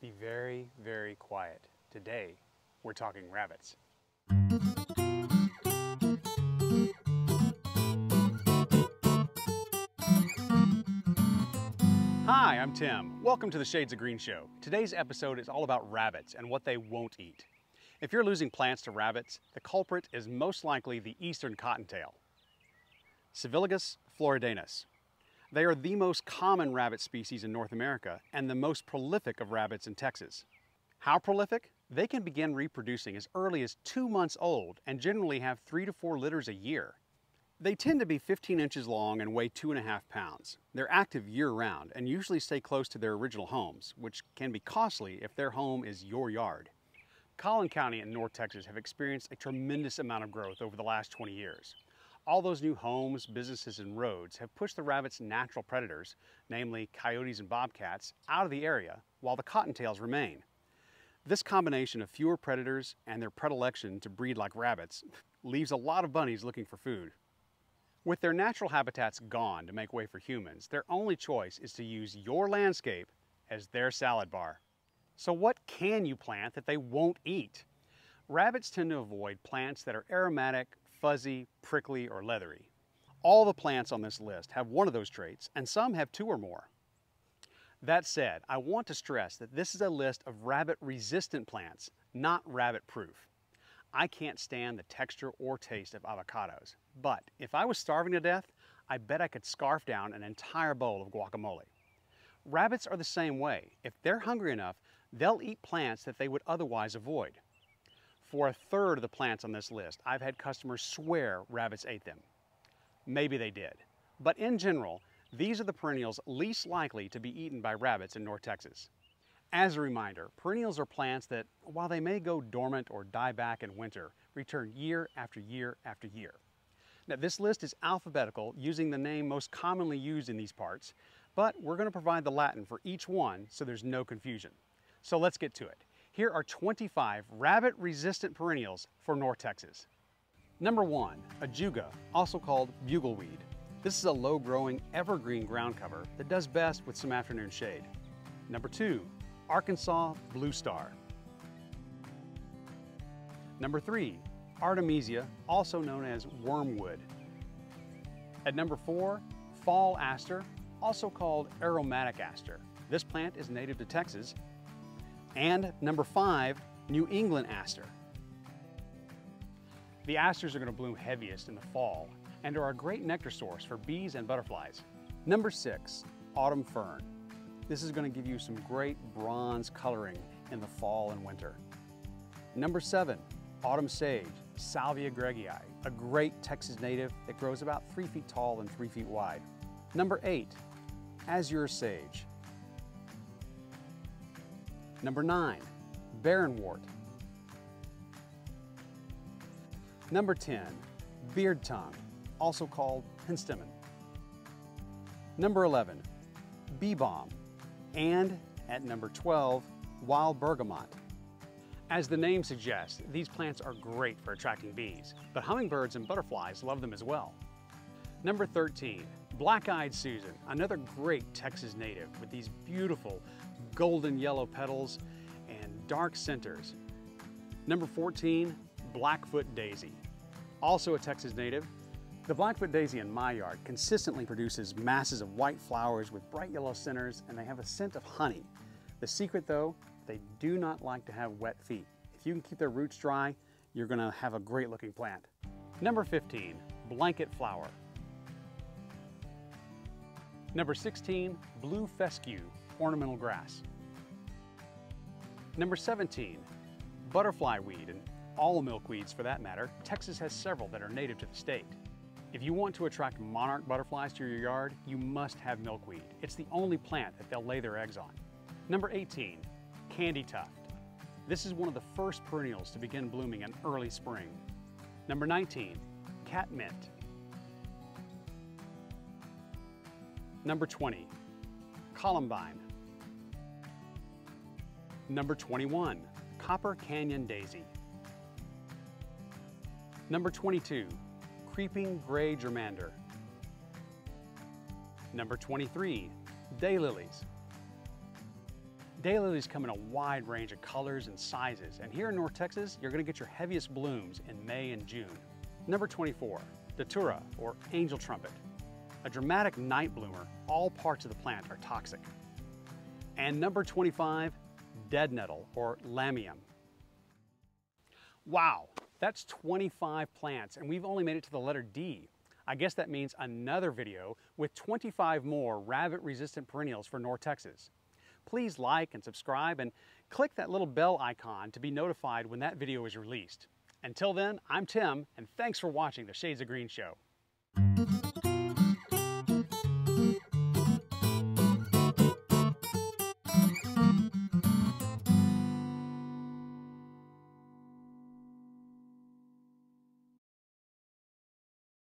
be very, very quiet. Today, we're talking rabbits. Hi, I'm Tim. Welcome to the Shades of Green Show. Today's episode is all about rabbits and what they won't eat. If you're losing plants to rabbits, the culprit is most likely the eastern cottontail, Sylvilagus floridanus. They are the most common rabbit species in North America and the most prolific of rabbits in Texas. How prolific? They can begin reproducing as early as 2 months old and generally have 3 to 4 litters a year. They tend to be 15 inches long and weigh 2.5 pounds. They're active year-round and usually stay close to their original homes, which can be costly if their home is your yard. Collin County in North Texas have experienced a tremendous amount of growth over the last 20 years. All those new homes, businesses, and roads have pushed the rabbit's natural predators, namely coyotes and bobcats, out of the area while the cottontails remain. This combination of fewer predators and their predilection to breed like rabbits leaves a lot of bunnies looking for food. With their natural habitats gone to make way for humans, their only choice is to use your landscape as their salad bar. So what can you plant that they won't eat? Rabbits tend to avoid plants that are aromatic, fuzzy, prickly, or leathery. All the plants on this list have one of those traits, and some have 2 or more. That said, I want to stress that this is a list of rabbit-resistant plants, not rabbit-proof. I can't stand the texture or taste of avocados, but if I was starving to death, I bet I could scarf down an entire bowl of guacamole. Rabbits are the same way. If they're hungry enough, they'll eat plants that they would otherwise avoid. For a third of the plants on this list, I've had customers swear rabbits ate them. Maybe they did, but in general, these are the perennials least likely to be eaten by rabbits in North Texas. As a reminder, perennials are plants that, while they may go dormant or die back in winter, return year after year after year. Now, this list is alphabetical using the name most commonly used in these parts, but we're going to provide the Latin for each one so there's no confusion. So let's get to it. Here are 25 rabbit-resistant perennials for North Texas. Number 1, ajuga, also called bugleweed. This is a low-growing evergreen ground cover that does best with some afternoon shade. Number 2, Arkansas blue star. Number 3, Artemisia, also known as wormwood. At number 4, fall aster, also called aromatic aster. This plant is native to Texas. And number 5, New England aster. The asters are going to bloom heaviest in the fall and are a great nectar source for bees and butterflies. Number 6, autumn fern. This is going to give you some great bronze coloring in the fall and winter. Number 7, autumn sage, Salvia greggii, a great Texas native that grows about 3 feet tall and 3 feet wide. Number 8, azure sage. Number 9, barrenwort. Number 10, beard tongue, also called penstemon. Number 11, bee balm. And at number 12, wild bergamot. As the name suggests, these plants are great for attracting bees, but hummingbirds and butterflies love them as well. Number 13, black-eyed Susan, another great Texas native with these beautiful golden yellow petals and dark centers. Number 14, blackfoot daisy, also a Texas native. The blackfoot daisy in my yard consistently produces masses of white flowers with bright yellow centers, and they have a scent of honey. The secret though, they do not like to have wet feet. If you can keep their roots dry, you're going to have a great looking plant. Number 15, blanket flower. Number 16, blue fescue, ornamental grass. Number 17, butterfly weed, and all milkweeds for that matter. Texas has several that are native to the state. If you want to attract monarch butterflies to your yard, you must have milkweed. It's the only plant that they'll lay their eggs on. Number 18, candy tuft. This is one of the first perennials to begin blooming in early spring. Number 19, catmint. Number 20, columbine. Number 21, Copper Canyon daisy. Number 22, creeping gray germander. Number 23, daylilies. Daylilies come in a wide range of colors and sizes, and here in North Texas, you're going to get your heaviest blooms in May and June. Number 24, Datura, or angel trumpet. A dramatic night bloomer, all parts of the plant are toxic. And number 25, dead nettle, or Lamium. Wow, that's 25 plants, and we've only made it to the letter D. I guess that means another video with 25 more rabbit-resistant perennials for North Texas. Please like and subscribe and click that little bell icon to be notified when that video is released. Until then, I'm Tim, and thanks for watching the Shades of Green Show.